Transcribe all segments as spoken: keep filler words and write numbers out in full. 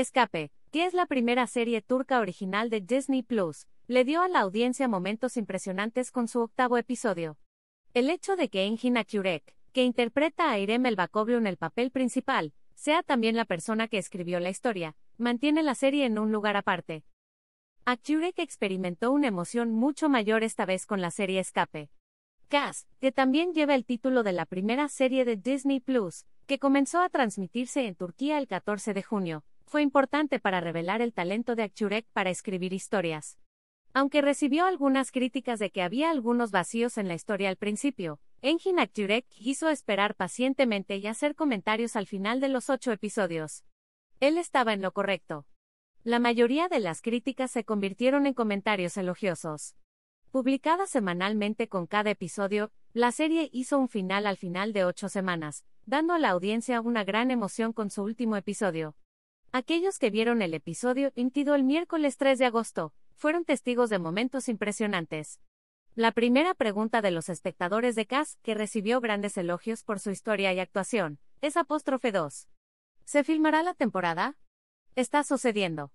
Escape, que es la primera serie turca original de Disney Plus, le dio a la audiencia momentos impresionantes con su octavo episodio. El hecho de que Engin Akyürek, que interpreta a İrem Elbakoglu en el papel principal, sea también la persona que escribió la historia, mantiene la serie en un lugar aparte. Akyürek experimentó una emoción mucho mayor esta vez con la serie Escape. Cas, que también lleva el título de la primera serie de Disney Plus, que comenzó a transmitirse en Turquía el catorce de junio, fue importante para revelar el talento de Akyürek para escribir historias. Aunque recibió algunas críticas de que había algunos vacíos en la historia al principio, Engin Akyürek quiso esperar pacientemente y hacer comentarios al final de los ocho episodios. Él estaba en lo correcto. La mayoría de las críticas se convirtieron en comentarios elogiosos. Publicada semanalmente con cada episodio, la serie hizo un final al final de ocho semanas, dando a la audiencia una gran emoción con su último episodio. Aquellos que vieron el episodio emitido el miércoles tres de agosto, fueron testigos de momentos impresionantes. La primera pregunta de los espectadores de Cas, que recibió grandes elogios por su historia y actuación, es apóstrofe dos. ¿Se filmará la temporada? Está sucediendo.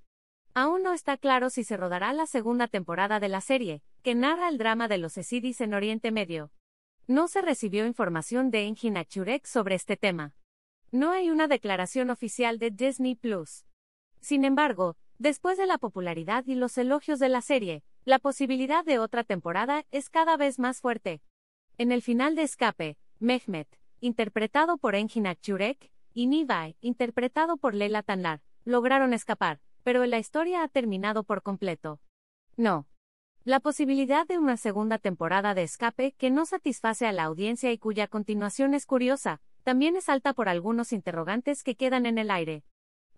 Aún no está claro si se rodará la segunda temporada de la serie, que narra el drama de los yazidis en Oriente Medio. No se recibió información de Engin Akyürek sobre este tema. No hay una declaración oficial de Disney Plus. Sin embargo, después de la popularidad y los elogios de la serie, la posibilidad de otra temporada es cada vez más fuerte. En el final de Escape, Mehmet, interpretado por Engin Akyürek, y Nivay, interpretado por Leyla Tanlar, lograron escapar, pero la historia ha terminado por completo. No. La posibilidad de una segunda temporada de Escape que no satisface a la audiencia y cuya continuación es curiosa, también es alta por algunos interrogantes que quedan en el aire.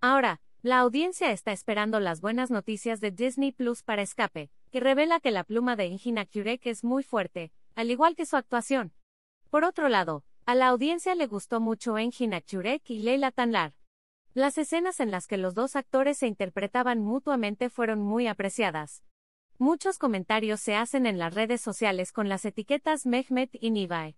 Ahora, la audiencia está esperando las buenas noticias de Disney Plus para Escape, que revela que la pluma de Engin Akyürek es muy fuerte, al igual que su actuación. Por otro lado, a la audiencia le gustó mucho Engin Akyürek y Leyla Tanlar. Las escenas en las que los dos actores se interpretaban mutuamente fueron muy apreciadas. Muchos comentarios se hacen en las redes sociales con las etiquetas Mehmet y Nivay.